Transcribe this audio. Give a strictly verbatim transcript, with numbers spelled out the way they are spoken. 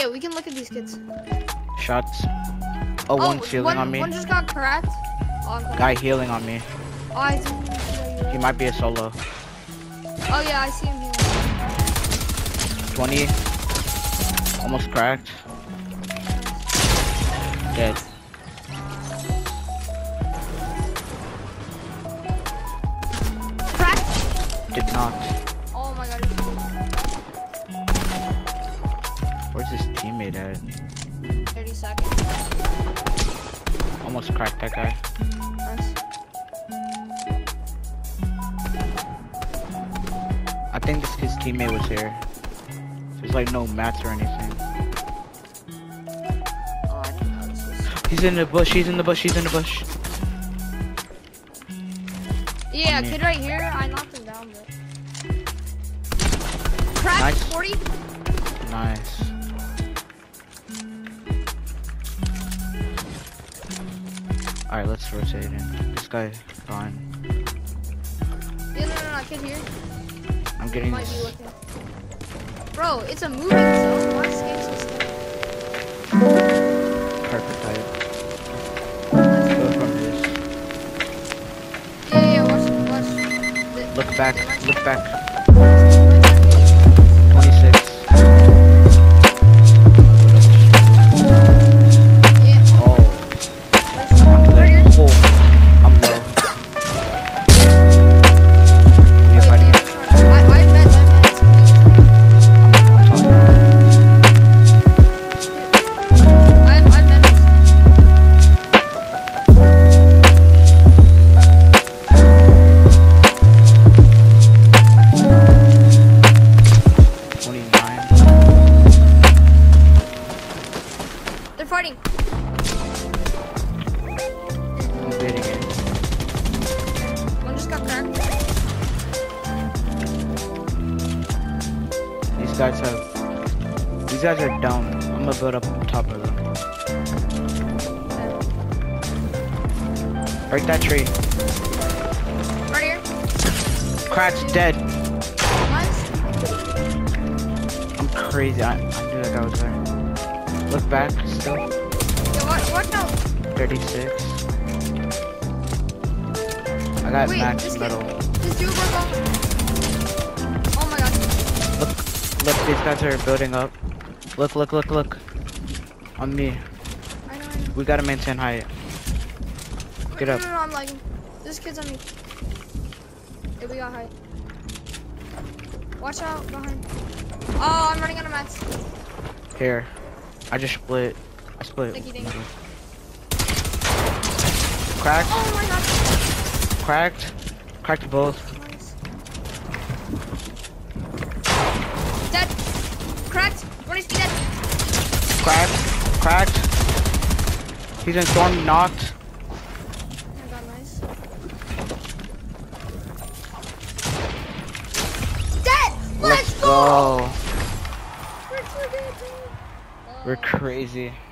yeah, we can look at these kids. Shots. Oh, oh one's healing one, on me. One just got cracked. Oh, guy healing on me. Oh, I see. He might be a solo. Oh yeah, I see him healing. twenty. Almost cracked. Dead. Cracked? Did not. Where's his teammate at? thirty seconds. Almost cracked that guy. Nice. I think this kid's teammate was here. There's like no mats or anything. Oh, I didn't know this was... He's in the bush, he's in the bush, he's in the bush. Yeah, kid right here, I knocked him down, but... Cracked, nice. forty? Nice. Alright, let's rotate in. This guy, fine. Yeah, no, no, no, kid here. I'm getting this. Bro, it's a moving zone. Watch this game. Perfect type. Let's go from this. Yeah, yeah, watch, watch. The, look back, the, look back. twenty-six. Guys have, these guys are down. I'm gonna build up on top of them. Break that tree. Right here. Crack's dead. Nice. I'm crazy. I, I knew that guy was there. Look back still. Yeah, what? What now? thirty-six. I got Wait, max metal. Did you work on? Look, these guys are building up. Look, look, look, look. On me. I know, I know. We gotta maintain height. Get Wait, up. No, no, no, I'm lagging. This kid's on me. Yeah, we got height. Watch out behind. Oh, I'm running out of mats. Here. I just split. I split. Mm-hmm. Cracked. Oh my god. Cracked. Cracked both. Cracked! What is he dead? Cracked! Cracked! He's in storm, knocked. I got nice. Dead! Let's, Let's go! go. We're, so dead, dude. We're crazy.